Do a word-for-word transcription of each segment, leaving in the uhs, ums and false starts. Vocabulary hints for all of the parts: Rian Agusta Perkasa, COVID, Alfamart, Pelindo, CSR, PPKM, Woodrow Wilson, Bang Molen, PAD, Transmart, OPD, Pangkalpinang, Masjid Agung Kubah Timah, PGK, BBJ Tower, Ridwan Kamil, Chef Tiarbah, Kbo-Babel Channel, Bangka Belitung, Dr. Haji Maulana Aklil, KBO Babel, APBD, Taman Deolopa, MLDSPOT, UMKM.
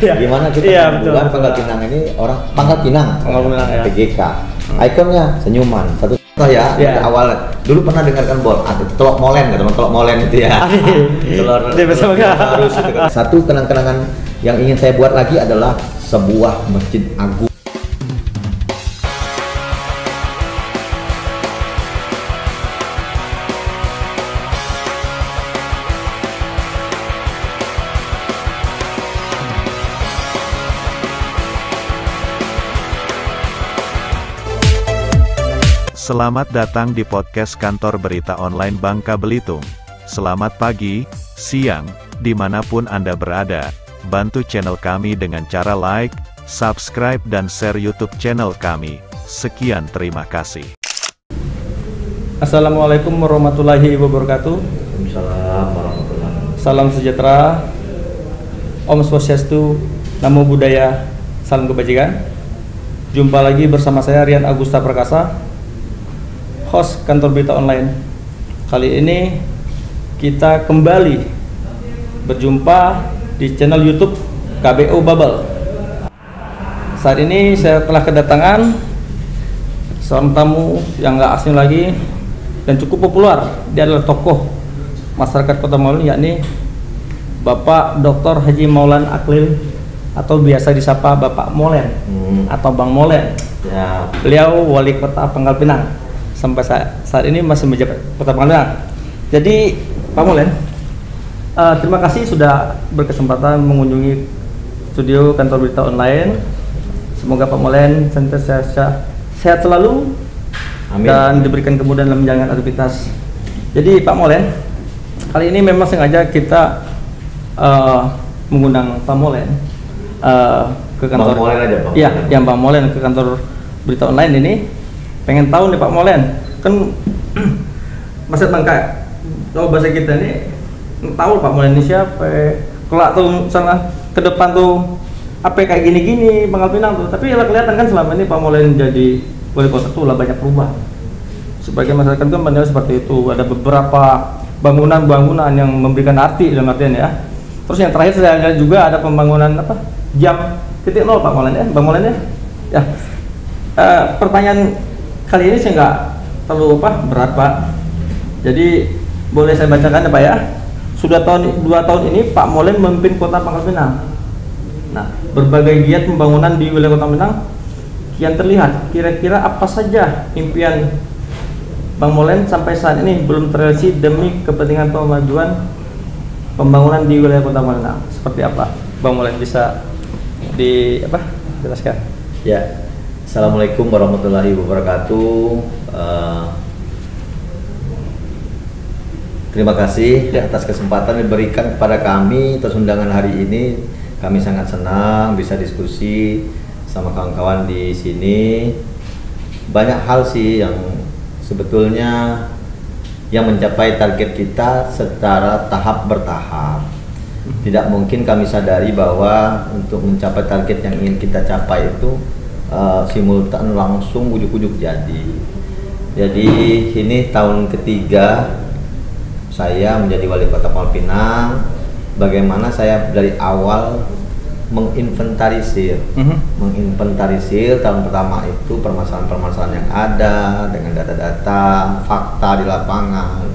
Gimana kita membuat Pangkalpinang ini orang Pangkalpinang, Pangkalpinang ya. P G K. Ikonnya senyuman. Satu contoh ya, yeah. awal dulu pernah dengarkan bol, ah, telur molen, nggak teman telur molen itu ya. telur, telur harus. Satu kenang-kenangan yang ingin saya buat lagi adalah sebuah masjid agung. Selamat datang di podcast kantor berita online Bangka Belitung. Selamat pagi, siang, dimanapun Anda berada. Bantu channel kami dengan cara like, subscribe, dan share YouTube channel kami. Sekian, terima kasih. Assalamualaikum warahmatullahi wabarakatuh. Waalaikumsalam warahmatullahi wabarakatuh. Salam sejahtera, Om Swastiastu, Namo Buddhaya, salam kebajikan. Jumpa lagi bersama saya Rian Agusta Perkasa, host kantor berita online. Kali ini kita kembali berjumpa di channel YouTube K B O Babel. Saat ini saya telah kedatangan seorang tamu yang gak asing lagi dan cukup populer. Dia adalah tokoh masyarakat Kota Molen, yakni Bapak Doktor Haji Maulana Aklil, atau biasa disapa Bapak Molen hmm. atau Bang Molen ya. Beliau wali kota Pangkalpinang sampai saat ini masih menjabat Kota Pangkalpinang. Jadi Pak Molen, uh, terima kasih sudah berkesempatan mengunjungi studio kantor berita online. Semoga Pak Molen senantiasa sehat, sehat selalu. Amin. Dan diberikan kemudahan dalam menjalankan aktivitas. Jadi Pak Molen, kali ini memang sengaja kita uh, mengundang Pak Molen uh, ke kantor. Bang Molen aja, Pak. Iya, yang Bang Molen ke kantor berita online ini. Pengen tahu nih Pak Molen, kan masyarakat Bangka, kalau bahasa kita ini tahu Pak Molen ini siapa. Kalau tuh misalnya ke depan tuh apa kayak gini-gini Pangkalpinang tuh, tapi lah kelihatan kan selama ini Pak Molen jadi wali kota tuh lah banyak perubahan. Sebagai masyarakat kan menilai seperti itu, ada beberapa bangunan-bangunan yang memberikan arti dalam artian ya. Terus yang terakhir saya lihat juga ada pembangunan apa jam titik nol Pak Molen ya, Bang Molen ya. Ya uh, pertanyaan kali ini saya nggak terlalu apa berat Pak, jadi boleh saya bacakan ya Pak ya. Sudah tahun dua tahun ini Pak Molen memimpin Kota Pangkalpinang. Nah, berbagai giat pembangunan di wilayah Kota Pangkalpinang kian terlihat. Kira-kira apa saja impian Bang Molen sampai saat ini belum terrealisasi demi kepentingan pemajuan pembangunan di wilayah Kota Pangkalpinang? Seperti apa Bang Molen bisa di apa jelaskan? Ya. Assalamualaikum warahmatullahi wabarakatuh. Uh, terima kasih ya. Atas kesempatan diberikan kepada kami, atas undangan hari ini. Kami sangat senang bisa diskusi sama kawan-kawan di sini. Banyak hal sih yang sebetulnya yang mencapai target kita secara tahap bertahap. Tidak mungkin kami sadari bahwa untuk mencapai target yang ingin kita capai itu Uh, simultan langsung ujuk-ujuk jadi. Jadi ini tahun ketiga saya menjadi wali kota Pangkalpinang. Bagaimana saya dari awal menginventarisir, mm-hmm. menginventarisir tahun pertama itu permasalahan-permasalahan yang ada dengan data-data, fakta di lapangan.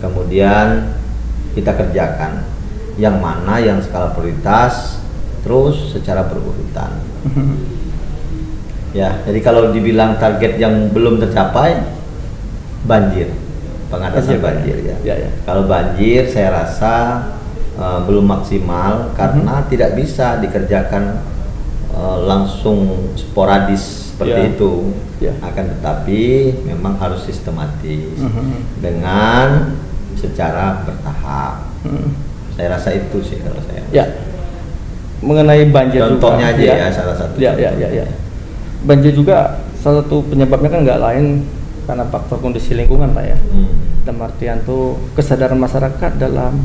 Kemudian kita kerjakan yang mana yang skala prioritas, terus secara berurutan. Mm-hmm. Ya, jadi kalau dibilang target yang belum tercapai, banjir, pengatasan banjir ya. Ya, ya. Kalau banjir, saya rasa uh, belum maksimal karena hmm. tidak bisa dikerjakan uh, langsung sporadis seperti ya. Itu. Ya. Akan tetapi memang harus sistematis hmm. dengan secara bertahap. Hmm. Saya rasa itu sih kalau saya. Ya. Mengenai banjir. Contohnya juga, aja ya, ya salah satu. Ya, ya, ya, ya. Banjir juga salah satu penyebabnya kan nggak lain karena faktor kondisi lingkungan Pak ya. Hmm. Dalam artian tuh kesadaran masyarakat dalam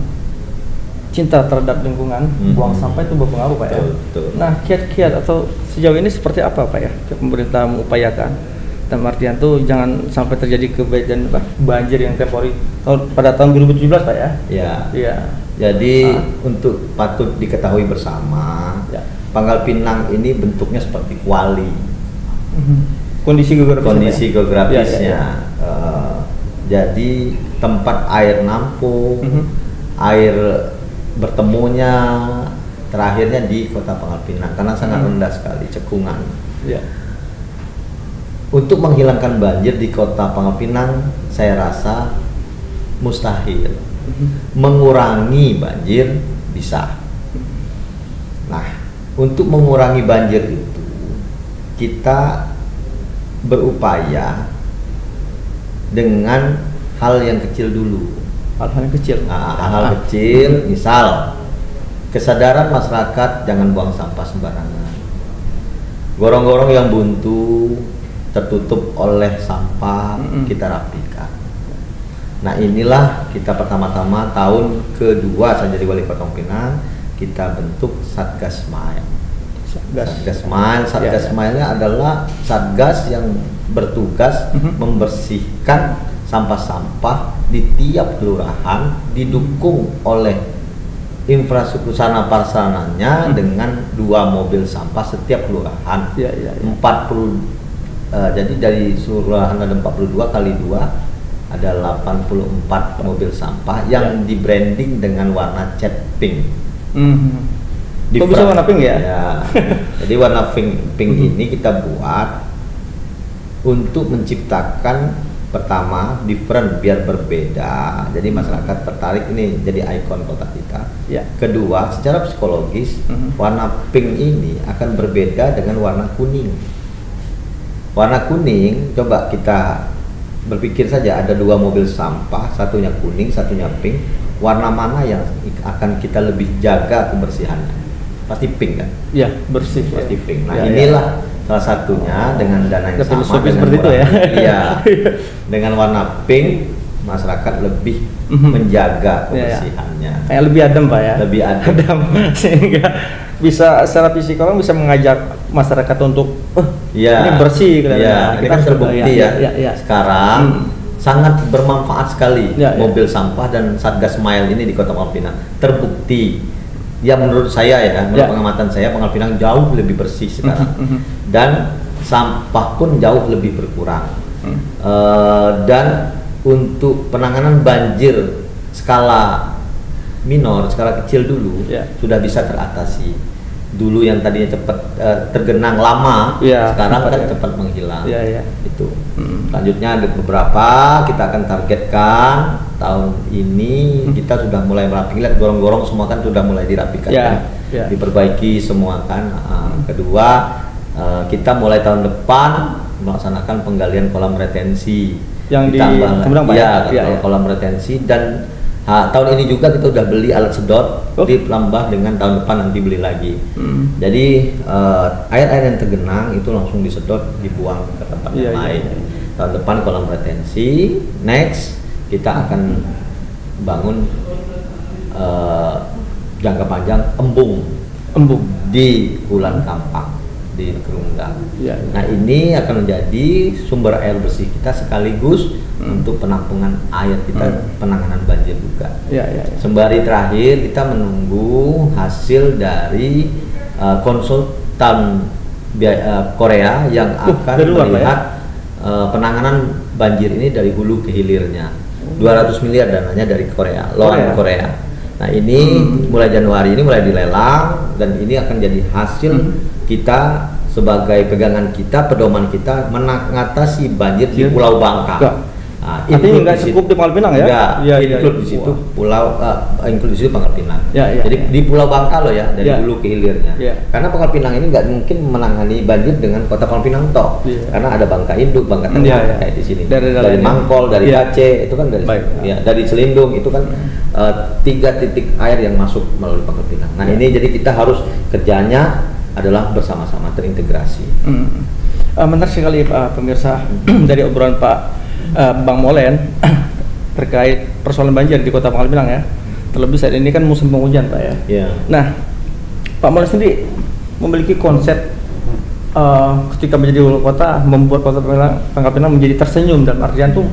cinta terhadap lingkungan, hmm. buang sampah itu berpengaruh Pak ya. Betul. Nah kiat-kiat atau sejauh ini seperti apa Pak ya pemerintah mengupayakan? Dalam artian tuh jangan sampai terjadi kejadian banjir yang temporari pada tahun dua ribu tujuh belas Pak ya. Iya. Ya. Jadi nah. untuk patut diketahui bersama Ya. Pangkalpinang ini bentuknya seperti kuali. Mm-hmm. Kondisi geografisnya. Kondisi geografisnya. Ya, ya, ya. Uh, jadi tempat air nampung, mm-hmm. air bertemunya terakhirnya di Kota Pangkalpinang karena sangat mm-hmm. rendah sekali cekungan. Ya. Untuk menghilangkan banjir di Kota Pangkalpinang, saya rasa mustahil. Mm-hmm. Mengurangi banjir bisa. Nah, untuk mengurangi banjir itu kita berupaya dengan hal yang kecil dulu. Hal-hal yang kecil. Nah, hal ah. kecil, misal kesadaran masyarakat jangan buang sampah sembarangan. Gorong-gorong yang buntu, tertutup oleh sampah, mm-mm. kita rapikan. Nah, inilah kita pertama-tama tahun kedua saya jadi wali Kota Pinang, kita bentuk Satgas Maya. Satgas, Satgas Maya, Satgas ya, ya. Maya adalah satgas yang bertugas mm-hmm. membersihkan sampah-sampah di tiap kelurahan, didukung oleh infrastruktur sarana prasarananya mm-hmm. dengan dua mobil sampah setiap kelurahan. Ya, ya, ya. empat puluh uh, jadi dari seluruh kelurahan ada empat puluh dua kali dua ada delapan puluh empat mobil sampah yang ya. Di-branding dengan warna cat pink. Mm-hmm. Kok bisa warna pink ya? Ya. Jadi warna pink, pink ini kita buat untuk menciptakan pertama different biar berbeda. Jadi masyarakat tertarik nih jadi ikon kota kita. Ya. Kedua, secara psikologis mm-hmm. warna pink ini akan berbeda dengan warna kuning. Warna kuning coba kita berpikir saja ada dua mobil sampah, satunya kuning, satunya pink. Warna mana yang akan kita lebih jaga kebersihannya? Pasti pink kan? Iya, bersih. Pasti ya. Pink. Nah, ya, inilah ya. Salah satunya dengan dana yang sama. Filosofi seperti itu ya. Iya. Dengan warna pink masyarakat lebih menjaga kebersihannya. Ya, ya. Kayak lebih adem, Pak ya. Lebih adem, adem. Sehingga bisa secara psikologis bisa mengajak masyarakat untuk oh, ya, ini bersih kan ya, kita terbukti ya, ya, ya, ya. Sekarang hmm. sangat bermanfaat sekali ya, mobil ya. Sampah dan Satgas Mile ini di Kota Pangkalpinang terbukti ya menurut saya ya menurut ya. Pengamatan saya Pangkalpinang jauh lebih bersih sekarang dan sampah pun jauh lebih berkurang hmm. e, dan untuk penanganan banjir skala minor, skala kecil dulu yeah. sudah bisa teratasi. Dulu yang tadinya cepat uh, tergenang lama, yeah, sekarang kan cepat ya. Menghilang. Yeah, yeah. Itu. Mm. Selanjutnya ada beberapa kita akan targetkan tahun ini mm. kita sudah mulai merapikan. Lihat gorong-gorong semua kan sudah mulai dirapikan, yeah, ya. Yeah. Diperbaiki semua kan. Uh, kedua uh, kita mulai tahun depan melaksanakan penggalian kolam retensi yang ditambah di, ya, ya, ya. Kolam retensi dan ha, tahun ini juga kita udah beli alat sedot oh. ditambah dengan tahun depan nanti beli lagi hmm. jadi uh, air-air yang tergenang itu langsung disedot dibuang ke tempat yeah, yang lain yeah. tahun depan kolam retensi next kita akan bangun uh, jangka panjang embung embung di Kulan Kampang di Kerunggang yeah, yeah. nah ini akan menjadi sumber air bersih kita sekaligus Hmm. untuk penampungan air kita hmm. penanganan banjir juga. Ya, ya, ya. Sembari terakhir kita menunggu hasil dari uh, konsultan biaya, uh, Korea yang uh, akan melihat ya? uh, penanganan banjir ini dari hulu ke hilirnya. Hmm. dua ratus miliar dananya dari Korea, loan Korea. Korea. Nah ini hmm. mulai Januari ini mulai dilelang dan ini akan jadi hasil hmm. kita sebagai pegangan kita, pedoman kita mengatasi banjir ya. Di Pulau Bangka. Ya. Nah, artinya nggak cukup di Pangkalpinang ya? Nggak, ya, include ya, ya. Di situ pulau, uh, include di situ Pangkalpinang. Ya, ya, jadi ya. Di Pulau Bangka loh ya, dari ya. Hulu ke hilirnya. Ya. Karena Pangkalpinang ini nggak mungkin menangani banjir dengan Kota Pangkalpinang toh, ya. Karena ada Bangka Induk, Bangka Tengah ya, ya. Kayak di sini. Dari, dari, dari Mangkol, dari ya. Aceh, itu kan dari, baik, ya. Dari Selindung itu kan uh, tiga titik air yang masuk melalui Pangkalpinang. Nah ya. Ini jadi kita harus kerjanya adalah bersama-sama terintegrasi. Hmm. Uh, menarik sekali Pak pemirsa dari obrolan Pak. Uh, Bang Molen terkait persoalan banjir di Kota Pangkalpinang ya. Terlebih saat ini kan musim penghujan Pak ya. Yeah. Nah, Pak Molen sendiri memiliki konsep uh, ketika menjadi wali kota membuat Kota Pangkalpinang menjadi tersenyum dan artian tuh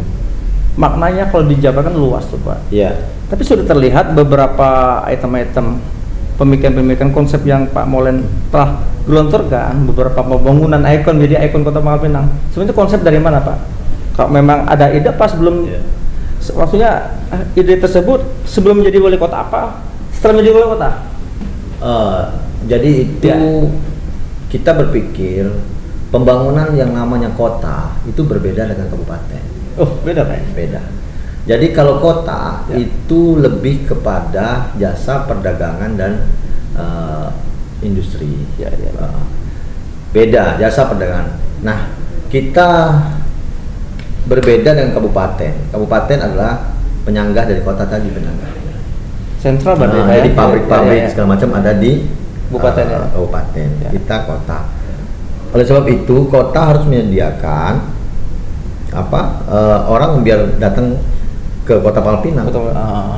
maknanya kalau dijabarkan luas tuh Pak. Iya. Yeah. Tapi sudah terlihat beberapa item-item pemikiran-pemikiran konsep yang Pak Molen telah gelontorkan, beberapa pembangunan ikon menjadi ikon Kota Pangkalpinang. Sebenarnya konsep dari mana, Pak? Kalau memang ada ide pas sebelum, yeah. maksudnya ide tersebut sebelum menjadi wali kota apa? Setelah menjadi wali kota? Uh, jadi itu yeah. kita berpikir pembangunan yang namanya kota itu berbeda dengan kabupaten. Oh, beda Pak? Beda. Jadi kalau kota ya. itu lebih kepada jasa perdagangan dan uh, industri. Ya, ya. Uh, beda jasa perdagangan. Nah, kita berbeda dengan kabupaten. Kabupaten adalah penyangga dari kota tadi, penyangga. Sentral berbeda. Nah, jadi pabrik-pabrik ya, ya, ya. segala macam ada di kabupaten. Uh, ya. Kabupaten. Ya. Kita kota. Oleh sebab itu kota harus menyediakan apa uh, orang biar datang ke Kota Pangkalpinang, uh.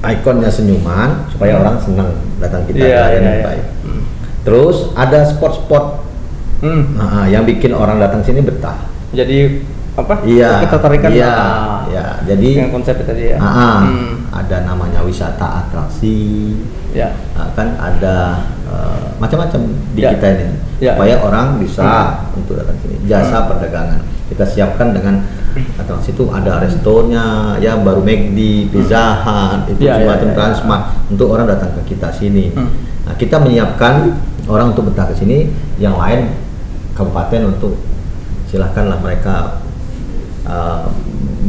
ikonnya senyuman supaya orang senang datang kita yeah, yeah, yeah. baik. Mm. Terus ada spot-spot mm. uh, yang bikin orang datang sini betah. Jadi apa? Iya. Kita tarikan. Iya. Uh, ya. Jadi dengan konsep tadi ya. Uh, uh, mm. Ada namanya wisata atraksi. Ya. Yeah. Uh, kan ada uh, macam-macam di yeah. kita ini yeah. supaya yeah. orang bisa mm. untuk datang sini. Jasa mm. perdagangan kita siapkan dengan. Atau situ ada restonya, ya baru McD, Pizza Hut, itu ya, semacam ya, ya, Transmart ya. Untuk orang datang ke kita sini. Hmm. Nah, kita menyiapkan orang untuk betah ke sini, yang lain kabupaten untuk silahkanlah mereka uh,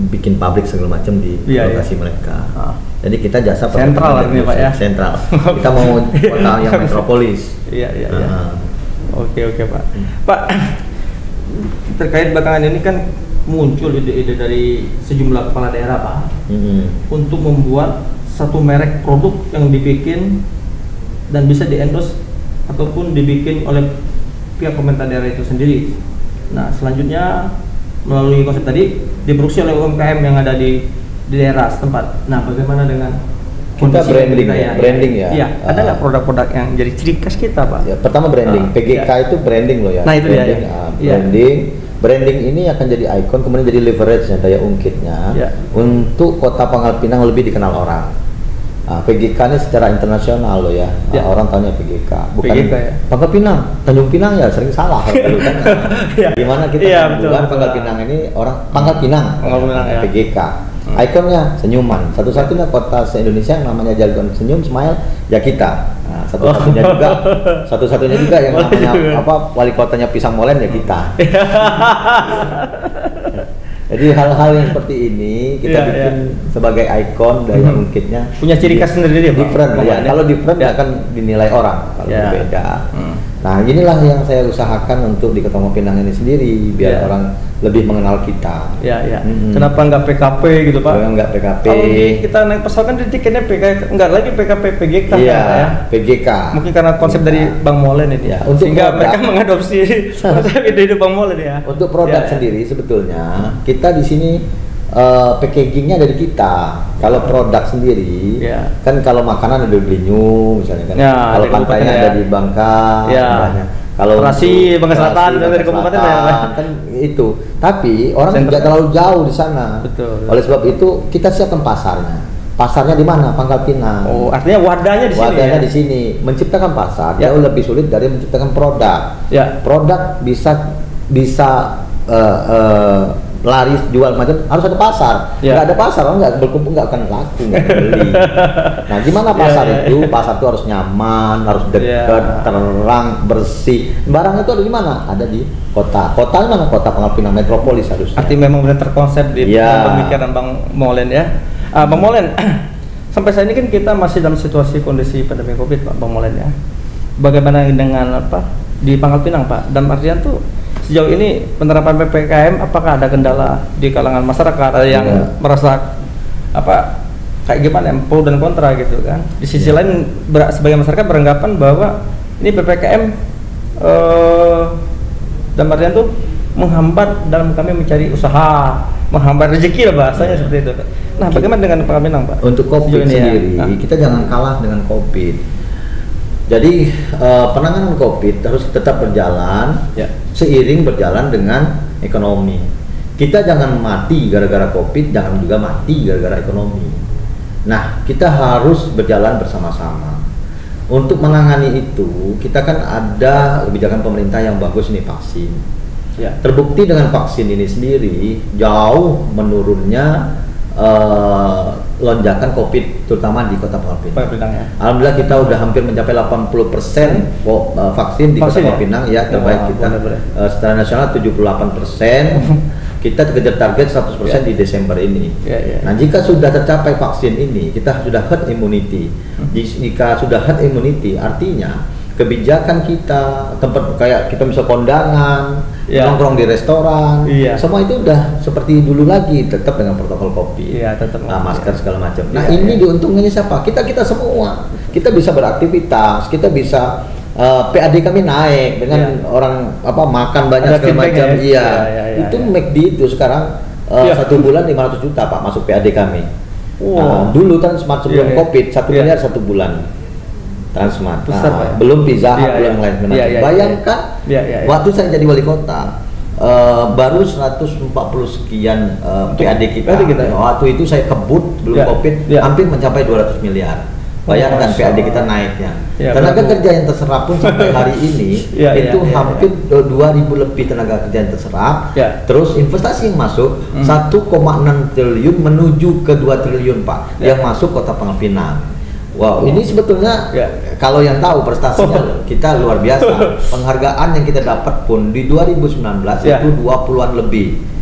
bikin pabrik segala macam di ya, lokasi ya. mereka. Ah. Jadi kita jasa sentral ini Pak ya. Sentral. Kita mau kota yang metropolis. Iya iya. Nah. Ya. Oke oke Pak. Hmm. Pak terkait belakangan ini kan muncul ide-ide dari sejumlah kepala daerah Pak mm-hmm. untuk membuat satu merek produk yang dibikin dan bisa diendos ataupun dibikin oleh pihak pemerintah daerah itu sendiri. Nah selanjutnya melalui konsep tadi diproduksi oleh U M K M yang ada di, di daerah setempat. Nah bagaimana dengan kita branding ya, branding ya. Iya, uh, ada nggak produk-produk yang jadi ciri khas kita Pak? Ya, pertama branding, uh, P G K ya. itu branding loh ya. Nah itu branding, dia ya. Uh, branding. Ya. Branding ini akan jadi ikon, kemudian jadi leverage-nya, daya ungkitnya yeah. untuk Kota Pangkalpinang lebih dikenal orang. Nah, P G K ini secara internasional loh ya, yeah. nah, orang tanya P G K, bukan P G K, ya? Pangkalpinang, Tanjung Pinang ya sering salah. Dulu, kan? yeah. Gimana kita yeah, kan bukan Pangkalpinang ini orang Pangkalpinang, Pangkalpinang ya. P G K. Hmm. Ikonnya senyuman, satu-satunya kota se-Indonesia yang namanya jargon senyum, smile, ya kita. Nah, satu-satunya oh. juga, satu-satunya juga yang namanya apa wali kotanya Pisang Molen ya kita. Jadi hal-hal yang seperti ini kita yeah, bikin yeah. sebagai ikon daya ungkitnya. Mm-hmm. Punya ciri khas sendiri ya, different. Ya. Kalau different yeah. akan dinilai orang, kalau yeah. berbeda. Mm. Nah, inilah yang saya usahakan untuk di Kota Pangkalpinang ini sendiri biar yeah. orang lebih mengenal kita. Ya, ya. Mm-hmm. Kenapa nggak P K P gitu Pak? Kenapa nggak P K P? Kalau kita naik pesawat kan tiketnya P K P, nggak lagi P K P, P G K yeah, kan, ya. P G K. Mungkin karena konsep P G K. dari Bang Molen ini ya. Untuk sehingga produk, mereka mengadopsi konsep ide-ide Bang Molen ya. Untuk produk ya, ya. sendiri sebetulnya kita di sini uh, packagingnya dari kita. Kalau produk sendiri ya. kan kalau makanan ada di Belitung misalnya kan. Ya, kalau pantainya ada di Bangka. Ya. Kalau Rasi, Bangka Selatan, dari kabupaten ya, kan itu. Tapi orang tidak terlalu jauh di sana. Betul. Oleh sebab itu kita siapkan pasarnya. Pasarnya di mana? Pangkalpinang. Oh, artinya wadahnya di sini. Wadahnya ya? di sini. Menciptakan pasar ya. jauh lebih sulit dari menciptakan produk. Ya. Produk bisa bisa uh, uh, laris jual macam harus ada pasar. Ya. Nggak ada pasar orang nggak berkumpul nggak akan laku nggak beli. Nah gimana pasar ya, ya, itu? Ya. Pasar itu harus nyaman, harus dekat, ya. terang, bersih. Barang itu ada di mana? Ada di kota. Kota mana? Kota Pangkalpinang metropolis harusnya. Arti memang benar terkonsep di ya. pemikiran Bang Molen ya. Uh, Bang Molen, sampai saat ini kan kita masih dalam situasi kondisi pandemi COVID Pak Bang Molen ya. Bagaimana dengan apa di Pangkalpinang Pak? Dan artian tuh sejauh ini penerapan P P K M apakah ada kendala di kalangan masyarakat ada yang ya. merasa apa kayak gimana pro dan kontra gitu kan di sisi ya. lain ber, sebagai masyarakat beranggapan bahwa ini P P K M eh, dalam artian tuh menghambat dalam kami mencari usaha menghambat rezeki lah bahasanya ya. seperti itu. Nah bagaimana dengan Pangkalpinang Pak? Untuk COVID sendiri ya? nah. kita jangan kalah dengan COVID. Jadi uh, penanganan COVID harus tetap berjalan ya. seiring berjalan dengan ekonomi. Kita jangan mati gara-gara COVID, jangan juga mati gara-gara ekonomi. Nah, kita harus berjalan bersama-sama. Untuk menangani itu, kita kan ada kebijakan pemerintah yang bagus nih, vaksin. Ya. Terbukti dengan vaksin ini sendiri jauh menurunnya uh, lonjakan COVID, terutama di Kota Pangkalpinang. Ya. Alhamdulillah kita udah hampir mencapai delapan puluh persen vaksin di vaksin Kota Pangkalpinang ya, ya terbaik ya, kita. Bener-bener. Uh, secara nasional tujuh puluh delapan persen. Kita kejar target seratus persen yeah. di Desember ini. Yeah, yeah. Nah, jika sudah tercapai vaksin ini, kita sudah herd immunity. Hmm. Jika sudah herd immunity, artinya kebijakan kita, tempat kayak kita bisa kondangan, yeah. nongkrong di restoran, yeah. semua itu udah seperti dulu lagi, tetap dengan protokol COVID, yeah, tetap nah, masker yeah. segala macam. Yeah, nah, yeah. ini diuntungkannya siapa? Kita kita semua. Kita bisa beraktivitas, kita bisa Uh, P A D kami naik dengan yeah. orang apa makan banyak ada segala macam ya? Iya yeah, yeah, yeah, itu yeah. M A C D itu sekarang uh, yeah. satu bulan lima ratus juta Pak masuk P A D kami. Wow. Nah, dulu Transmart sebelum yeah, COVID satu yeah. miliar satu bulan Transmart. Besar, nah, ya? Belum Pizza Hut, yeah, belum yeah. lain-lain. Yeah, yeah, bayangkan yeah, yeah, yeah. waktu saya jadi wali kota Uh, baru seratus empat puluh sekian uh, P A D kita. P A D kita ya? Waktu itu saya kebut belum yeah, COVID yeah. hampir mencapai dua ratus miliar. Bayangkan P A D kita naiknya. Ya, tenaga benar. Kerja yang terserap pun sampai hari ini ya, itu ya, ya, hampir ya. dua ribu lebih tenaga kerja yang terserap. Ya. Terus investasi yang masuk hmm. satu koma enam triliun menuju ke dua triliun Pak ya. Yang masuk Kota Pangkalpinang. Wow, ini sebetulnya ya. Kalau yang tahu prestasinya kita luar biasa. Penghargaan yang kita dapat pun di dua ribu sembilan belas ya. Itu dua puluhan lebih.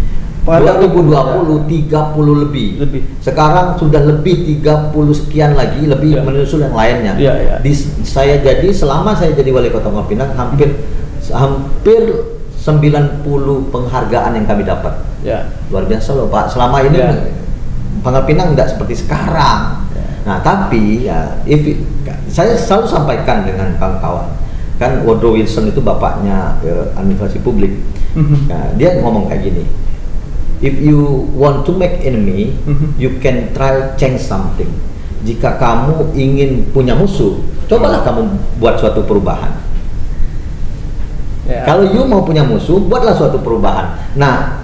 dua ribu dua puluh ya. tiga puluh lebih. lebih. Sekarang sudah lebih tiga puluh sekian lagi, lebih ya. Menyusul yang lainnya. Ya, ya. Di, saya jadi selama saya jadi wali Kota Pangkalpinang hampir hampir sembilan puluh penghargaan yang kami dapat. Ya. Luar biasa loh Pak. Selama ini ya. Pangkalpinang tidak seperti sekarang. Ya. Nah, tapi ya if it, saya selalu sampaikan dengan kawan-kawan. Kan Woodrow Wilson itu bapaknya eh, administrasi publik. Nah, dia ngomong kayak gini. If you want to make enemy, mm-hmm. you can try change something. Jika kamu ingin punya musuh, cobalah kamu buat suatu perubahan. Yeah. Kalau you mau punya musuh, buatlah suatu perubahan. Nah,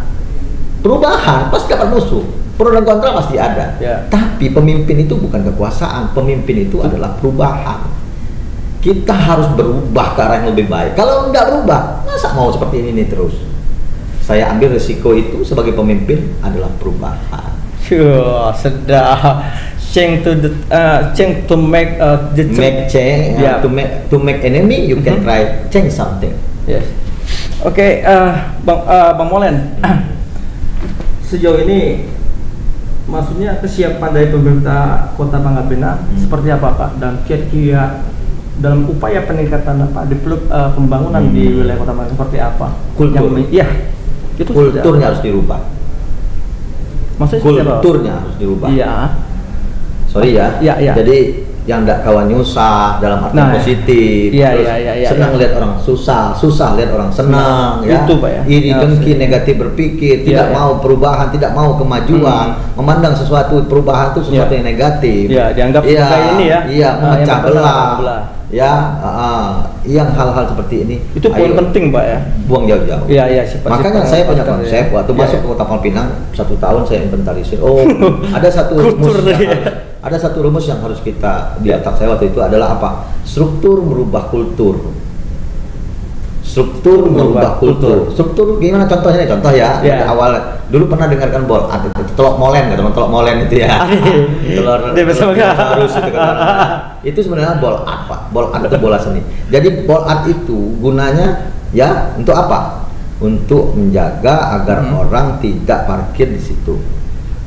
perubahan pasti dapat musuh. Pro dan kontra pasti ada. Yeah. Tapi pemimpin itu bukan kekuasaan. Pemimpin itu adalah perubahan. Kita harus berubah ke arah yang lebih baik. Kalau nggak berubah, masa mau seperti ini nih terus? Saya ambil resiko itu sebagai pemimpin adalah perubahan. Sure, sedap. Change to the, uh, change to make uh, the make change. Yeah. To make to make enemy, you mm-hmm. can try change something. Yes. Oke, okay, uh, bang uh, bang Molen. Sejauh ini, maksudnya kesiapan dari pemerintah Kota Pangkalpinang hmm. seperti apa Pak? Dan kiat-kiat dalam upaya peningkatan Pak develop uh, pembangunan hmm. di wilayah Kota Pangkalpinang seperti apa? Kultur. Iya. Itu kulturnya harus dirubah. Maksudnya kulturnya harus dirubah. Iya. Sorry ya. Iya, iya. Jadi yang tidak kawan nyusah dalam arti nah, positif. Iya, terus iya, iya, iya, senang iya. lihat orang susah, susah lihat orang senang. Ya. Itu Pak ya. Iri dengki, negatif berpikir, tidak iya, mau iya. perubahan, tidak mau kemajuan, hmm. memandang sesuatu perubahan itu sesuatu iya. yang negatif. Iya, dianggap iya, sebagai ini ya. Iya, memecah nah, belah. Ya, uh, yang hal-hal seperti ini itu poin penting Pak ya, buang jauh-jauh. Iya, iya. Makanya saya punya konsep ya. Waktu ya, masuk ya. Ke Kota Pangkalpinang satu tahun saya inventarisir. Oh, ada satu rumus, yang, ada satu rumus yang harus kita di otak saya waktu itu adalah apa? Struktur merubah kultur. Struktur merubah kultur. Struktur gimana contohnya? Contoh ya, yeah. awal dulu pernah dengarkan bol, ada telok molen, nggak teman telok molen itu ya. Telur. Dia bisa harus itu. Itu sebenarnya bol art Pak, bol art itu bola seni. Jadi bol art itu gunanya ya untuk apa? Untuk menjaga agar hmm. orang tidak parkir di situ.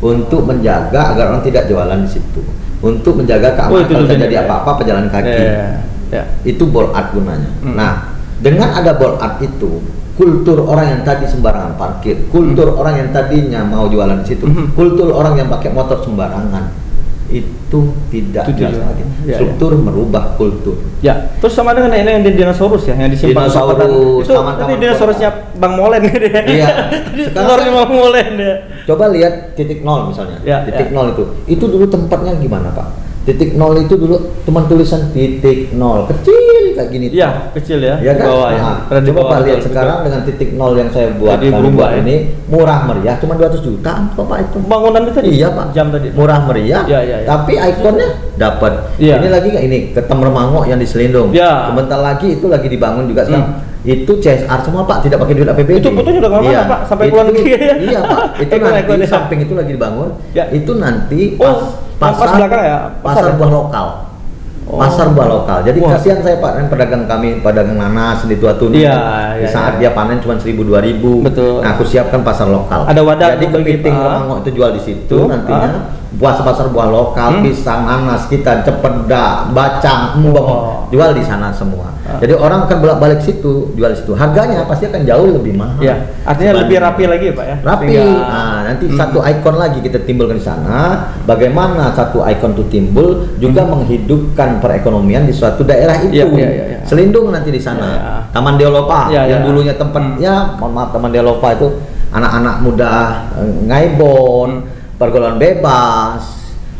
Untuk menjaga agar orang tidak jualan di situ. Untuk menjaga keamanan oh, kalau terjadi apa-apa pejalan kaki. Yeah, yeah. Itu bol art gunanya. Hmm. Nah. Dengan ada ball art itu, kultur orang yang tadi sembarangan parkir, kultur hmm. orang yang tadinya mau jualan di situ, hmm. kultur orang yang pakai motor sembarangan, itu tidak jelas lagi. Ya, struktur ya. Merubah kultur. Ya, terus sama dengan ini yang di dinosaurus ya, yang disimpan dinosaurus. Itu tadi dinosaurusnya Bang Molen gitu ya. Iya. Telurnya Bang Molen ya. Coba lihat titik nol misalnya. Ya, titik ya. nol itu. Itu dulu tempatnya gimana Pak? Titik nol itu dulu cuma tulisan titik nol kecil kayak gini. Iya, kecil ya. Iya kan? Bawah, nah, ya. Coba Pak lihat sekarang juga. Dengan titik nol yang saya buat ya? Ini murah meriah cuma dua ratus jutaan kok Pak itu. Bangunan itu tadi. Iya, Pak. Jam tadi. Murah meriah. Ya, ya, ya. Tapi ikonnya dapat. Ya. Ini lagi nggak ini ketemer mangok yang di Selindung. Ya. Sebentar lagi itu lagi dibangun juga sekarang. Hmm. Itu C S R semua Pak, tidak pakai duit A P B D. Itu fotonya udah nggak mana Pak, sampai keluar negeri. Iya Pak, itu nanti di samping itu lagi dibangun. Ya. Itu nanti pas, oh, pasar belakang ya, pasar, pasar ya? buah lokal. Oh. Pasar buah lokal. Jadi wow. Kasihan saya Pak, yang pedagang kami, pedagang nanas di Tua Tuni. Iya, di saat ya. Dia panen cuma seribu dua ribu. Betul. Nah, aku siapkan pasar lokal. Ada wadah. Jadi kepiting mangok itu jual di situ uh, nantinya. Uh. Buah pasar buah lokal, hmm? pisang, nanas, kita, cepeda, bacang, embong, oh. jual di sana semua. Ah. Jadi orang akan bolak-balik situ, jual di situ. Harganya pasti akan jauh lebih mahal. Ya. Artinya lebih rapi lagi ya Pak ya? Rapi. Sehingga... Nah, nanti hmm. satu ikon lagi kita timbulkan di sana. Bagaimana satu ikon itu timbul juga hmm. menghidupkan perekonomian di suatu daerah itu. Ya, ya, ya, ya. Selindung nanti di sana. Ya, ya. Taman Deolopa ya, yang ya. dulunya tempatnya, mohon maaf Taman Deolopa itu anak-anak muda ngaibon. Hmm. Pergaulan bebas,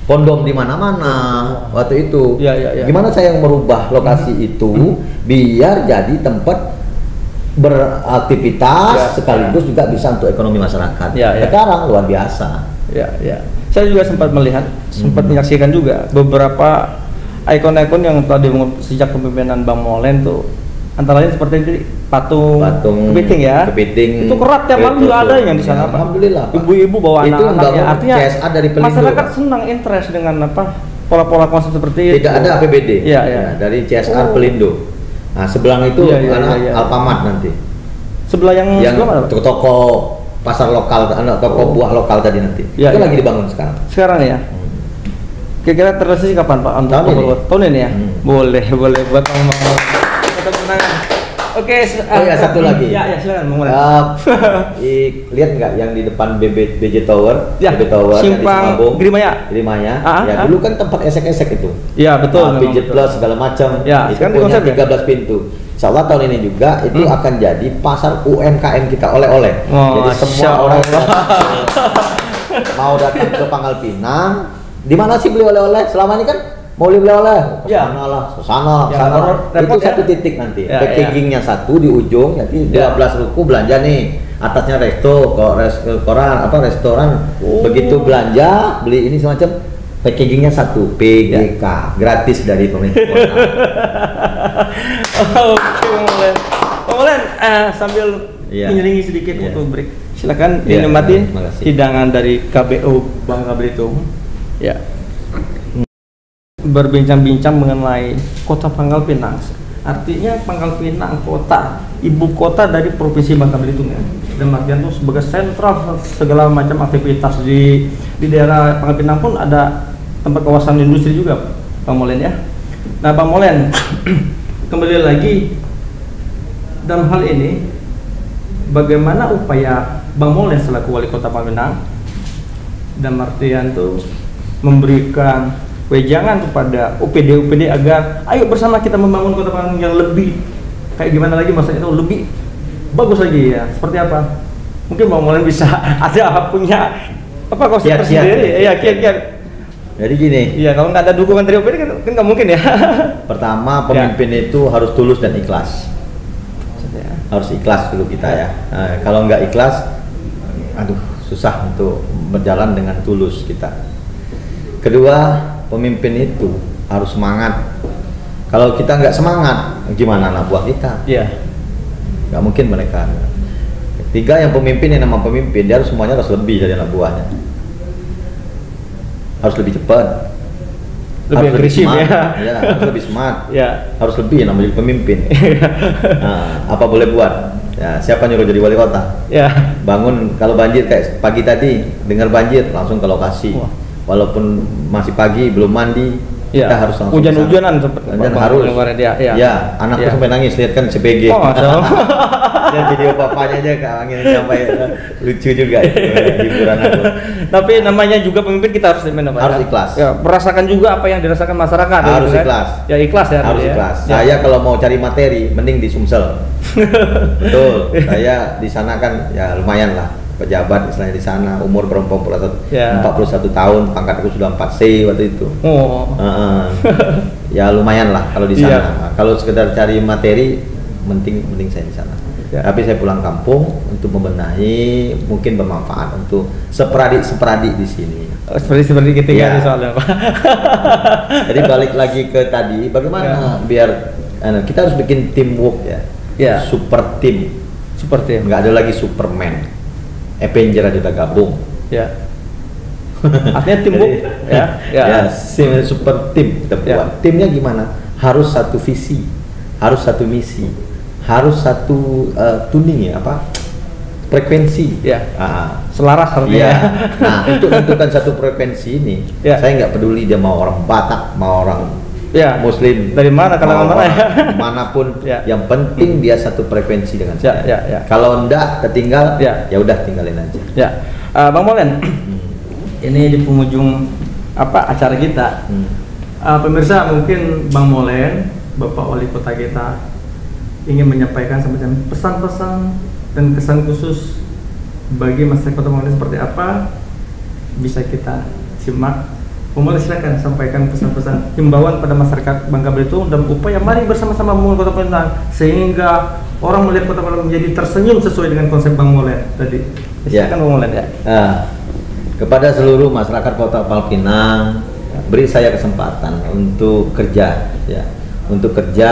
kondom di mana-mana waktu itu. Ya, ya, ya. Gimana saya merubah lokasi hmm. itu hmm. biar jadi tempat beraktivitas ya, sekaligus ya. juga bisa untuk ekonomi masyarakat. Ya, ya. Sekarang luar biasa. Ya, ya. Saya juga sempat melihat, sempat hmm. menyaksikan juga beberapa ikon-ikon yang telah dibangun sejak kepemimpinan Bang Molen tuh. Antara lain seperti ini, patung, patung kepiting ya, kepiting, itu kerap tiap malam juga ada yang di sana ya, Pak. Alhamdulillah Pak. Ibu-ibu bawa anak-anaknya, artinya C S A dari Pelindo, masyarakat senang interest dengan apa pola-pola konsep seperti tidak itu. Tidak ada A P B D ya, ya. Ya, dari C S R oh. Pelindo. Nah sebelah itu ya, ya, anak ya, ya. Alfamart nanti. Sebelah yang, yang sebelah mana? Toko pasar lokal, anak toko oh. buah lokal tadi nanti. Ya, itu ya. Lagi dibangun sekarang. Sekarang ya. Kira-kira terusnya kapan Pak? Tahun, tahun ini. Tahun ini ya. Hmm. Boleh, boleh buat ngomong. Oke, okay, oh ya satu lagi. Ya, ya silakan Bang Molen. Uh, lihat nggak yang di depan B B J Tower? Ya. B B J Tower Simpang Grimaya. Grimaya. Ah, ya, ah. Dulu kan tempat esek-esek itu. Ya, betul. B B J Plus segala macam. Ya, itu punya tiga belas pintu. Insyaallah tahun ini juga itu hmm. akan jadi pasar U M K M kita oleh-oleh. Oh, jadi semua orang mau datang ke Pangkalpinang, di mana sih beli oleh-oleh? Selama ini kan mau oleh-oleh, kesana ya. lah, kesana, kesana. Ya, itu satu ya. titik nanti. Ya, packagingnya ya. satu di ujung, jadi dua belas ya. ruku belanja nih. Atasnya resto, kok restoran, apa restoran. Oh. Begitu belanja, beli ini semacam packagingnya satu P G K, ya. gratis dari pemerintah. Oke, Bang Molen. Bang Molen, eh, sambil ya. menyelingi sedikit ya. untuk break, silakan ya. dinikmati ya, hidangan dari K B O Bangka Belitung. Ya. Berbincang-bincang mengenai kota Pangkalpinang, artinya Pangkalpinang kota ibu kota dari provinsi Bangka Belitung ya, dan bagian itu sebagai sentral segala macam aktivitas di di daerah Pangkalpinang pun ada tempat kawasan industri juga Bang Molen ya. Nah Bang Molen kembali lagi dalam hal ini bagaimana upaya Bang Molen selaku wali kota Pangkalpinang dan artian itu memberikan wejangan kepada O P D O P D agar ayo bersama kita membangun kota Pangkalpinang yang lebih kayak gimana lagi maksudnya itu lebih bagus lagi ya, seperti apa mungkin Bang Molen bisa ada punya apa konsep sendiri ya kiat-kiat. Jadi gini ya, kalau nggak ada dukungan dari O P D kan nggak mungkin ya. Pertama pemimpin ya. itu harus tulus dan ikhlas maksudnya. harus ikhlas dulu kita ya, nah, kalau nggak ikhlas aduh susah untuk berjalan dengan tulus kita. Kedua, pemimpin itu harus semangat. Kalau kita nggak semangat, gimana anak buah kita? Iya. Yeah. Nggak mungkin mereka. Tiga, yang pemimpin yang nama pemimpin, dia harus semuanya harus lebih dari anak buahnya. Harus lebih cepat. Lebih agresif ya. Ya. Harus lebih smart. Yeah. Harus lebih namanya pemimpin. Nah, apa boleh buat? Ya, siapa nyuruh jadi wali kota? Ya. Yeah. Bangun kalau banjir kayak pagi tadi, dengar banjir langsung ke lokasi. Wah. Walaupun masih pagi belum mandi ya. kita harus langsung hujan-hujanan seperti harus ya, ya. ya anakku ya. sampai nangis lihat kan C P G oh, dan video papanya aja ke angin sampai lucu juga hiburan aku. Tapi namanya juga pemimpin kita harus dimana, harus ya? ikhlas ya, merasakan juga apa yang dirasakan masyarakat harus ya, ikhlas ya ikhlas ya harus ya. ikhlas ya. Saya kalau mau cari materi mending di Sumsel. Betul, saya di sana kan ya lumayan lah pejabat misalnya di sana, umur perempuan empat puluh satu tahun, pangkatku sudah empat C waktu itu. Oh. Uh, ya lumayan lah kalau di sana. Yeah. Kalau sekedar cari materi, penting penting saya di sana. Yeah. Tapi saya pulang kampung untuk membenahi, mungkin bermanfaat untuk seperadik seperadik di sini. Oh, seperti seperti ketika yeah. soalnya Pak. Jadi balik lagi ke tadi, bagaimana yeah. biar uh, kita harus bikin teamwork ya, yeah. super team, super team. Nggak ada lagi Superman. Avenger ada gabung. Ya. Artinya timbuk ya. Ya, ya sim, super tim kita buat. Ya. Timnya gimana? Harus satu visi, harus satu misi, harus satu uh, tuning ya apa? Frekuensi. Ya. Ah. Selaras artinya. Ya. Nah, untuk menentukan satu frekuensi ini, ya. Saya nggak peduli dia mau orang Batak, mau orang ya. Muslim. Dari mana kalau mana ya. Manapun ya. Yang penting dia satu frekuensi dengan saya. Ya, ya, ya. Kalau enggak tertinggal ya ya udah tinggalin aja. Ya. Uh, Bang Molen. Hmm. Ini di penghujung apa acara kita. Hmm. Uh, pemirsa mungkin Bang Molen, Bapak Wali Kota kita ingin menyampaikan semacam pesan-pesan dan kesan khusus bagi masyarakat Kota Molen seperti apa? Bisa kita simak. Pemirsa, silakan sampaikan pesan-pesan himbauan pada masyarakat Bangka Belitung dan upaya mari bersama-sama membangun Kota Pelindo sehingga orang melihat Kota Pelindo menjadi tersenyum sesuai dengan konsep Bang Molen tadi. Silakan ya. Bang Molen ya. Uh, kepada seluruh masyarakat Kota Palpinang, beri saya kesempatan untuk kerja ya. Untuk kerja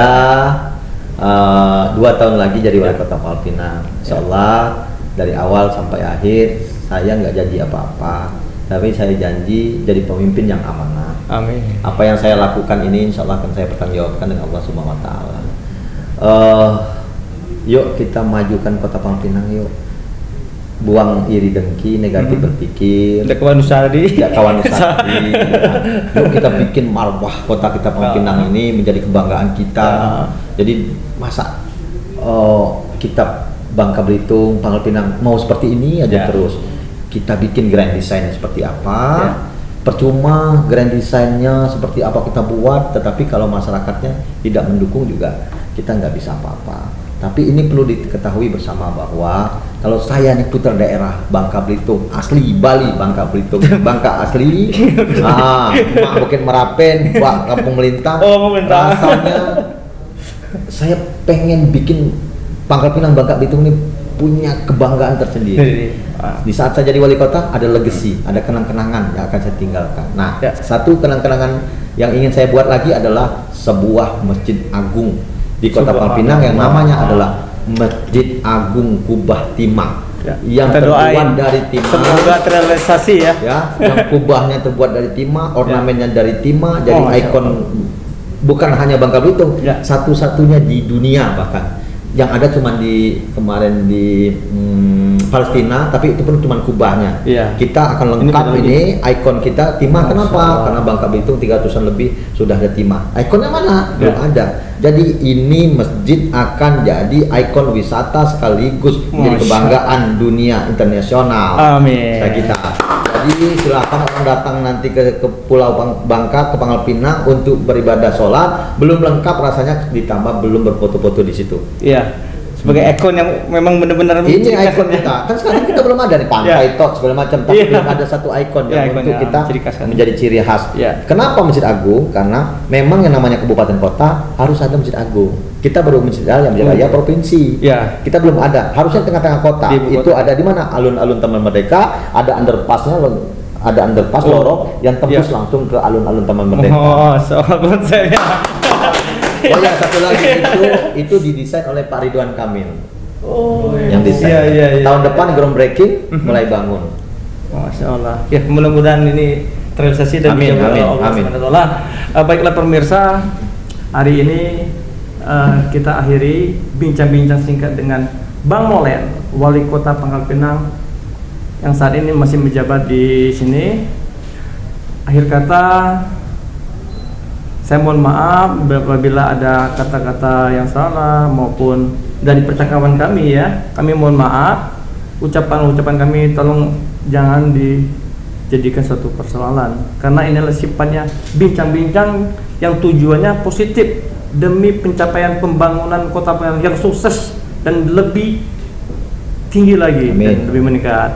uh, dua tahun lagi jadi wali ya. Kota Palpinang. Insyaallah ya. Dari awal sampai akhir saya nggak janji apa-apa. Tapi saya janji jadi pemimpin yang amanah. Amin. Apa yang saya lakukan ini insya Allah akan saya pertanggungjawabkan dengan Allah Subhanahu Wa Taala. Uh, yuk kita majukan Kota Pangkalpinang yuk. Buang iri dengki, negatif hmm. berpikir. Tidak kawan usadi. Tidak kawan usadi. Ya. Yuk kita bikin marwah kota kita Pangkalpinang ini menjadi kebanggaan kita. Ya. Jadi masa uh, kita Bangka Belitung, Pangkalpinang mau seperti ini aja ya. Terus. Kita bikin grand desainnya seperti apa, ya. Percuma grand desainnya seperti apa kita buat, tetapi kalau masyarakatnya tidak mendukung juga kita nggak bisa apa-apa. Tapi ini perlu diketahui bersama bahwa kalau saya nih putar daerah Bangka Belitung, asli Bali Bangka Belitung, Bangka asli, ah, mungkin Merapen, Wah, Kampung Melintang, oh, rasanya saya pengen bikin Pangkalpinang Bangka Belitung ini punya kebanggaan tersendiri. Di saat saya jadi wali kota ada legacy, ada kenang-kenangan yang akan saya tinggalkan. Nah, ya. Satu kenang-kenangan yang ingin saya buat lagi adalah sebuah masjid agung di Kota Palpinang yang namanya adalah Masjid Agung Kubah Timah. Ya. Yang kita terbuat dari timah. Semoga terrealisasi ya. Ya, yang kubahnya terbuat dari timah, ornamennya ya. Dari timah, oh, jadi ikon ya. Bukan hanya Bangka Belitung, ya. Satu-satunya di dunia bahkan. Yang ada cuma di kemarin di hmm, Palestina, tapi itu pun cuma kubahnya. Iya. Kita akan lengkap ini, ini ikon kita timah. Oh, kenapa? So. Karena Bangka Belitung tiga ratusan lebih sudah ada timah. Ikonnya mana? Belum ya. Ada. Jadi ini masjid akan jadi ikon wisata sekaligus Masya. Menjadi kebanggaan dunia internasional. Amin. Kita. Jadi silakan orang datang nanti ke, ke Pulau Bangka, ke Pangkalpinang untuk beribadah sholat. Belum lengkap rasanya ditambah belum berfoto-foto di situ. Iya. Sebagai hmm. ikon yang memang benar-benar ini ikon kita. Kan sekarang kita belum ada di pantai yeah. tot segala macam. Tapi yeah. ada satu ikon yeah, yang untuk kita ciri khas, menjadi ciri khas. Yeah. Kenapa Masjid Agung? Karena memang yang namanya kabupaten kota harus ada Masjid Agung. Kita baru masjid yang menjadi provinsi. Ya. Kita belum ada. Harusnya tengah-tengah kota. Itu ada di mana? Alun-alun Taman Merdeka, ada underpassnya, ada underpass oh. lorong yang tembus ya. Langsung ke alun-alun Taman Merdeka. Oh, soal konsepnya. Oh ya, satu lagi itu itu didesain oleh Pak Ridwan Kamil. Oh, yang desain. Ya, ya, ya, tahun ya, depan ya. Groundbreaking mulai bangun. Masya Allah. Ya, mudah-mudahan ini terrealisasi dan amin, amin, Allah, amin. Allah. Uh, baiklah pemirsa, hari ini Uh, kita akhiri bincang-bincang singkat dengan Bang Molen, Wali Kota Pangkalpinang yang saat ini masih menjabat di sini. Akhir kata, saya mohon maaf apabila ada kata-kata yang salah maupun dari percakapan kami ya. Kami mohon maaf. Ucapan-ucapan kami tolong jangan dijadikan satu persoalan karena ini adalah sifatnya bincang-bincang yang tujuannya positif. Demi pencapaian pembangunan Kota Pelindo yang sukses dan lebih tinggi lagi, amin, dan lebih meningkat.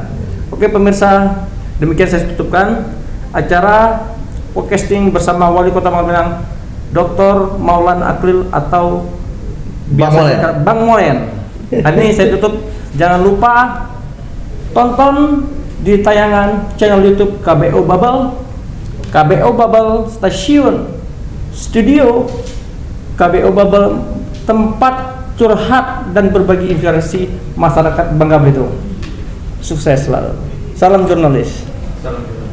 Oke pemirsa, demikian saya tutupkan acara podcasting bersama Wali Kota Pangkalpinang doktor Maulana Aklil atau Bang Molen. Bang Molen. Hari ini saya tutup. Jangan lupa tonton di tayangan channel YouTube K B O Babel, K B O Babel Stasiun Studio, K B O Babel tempat curhat dan berbagi informasi masyarakat Bangka Belitung. Sukses selalu. Salam jurnalis. Salam.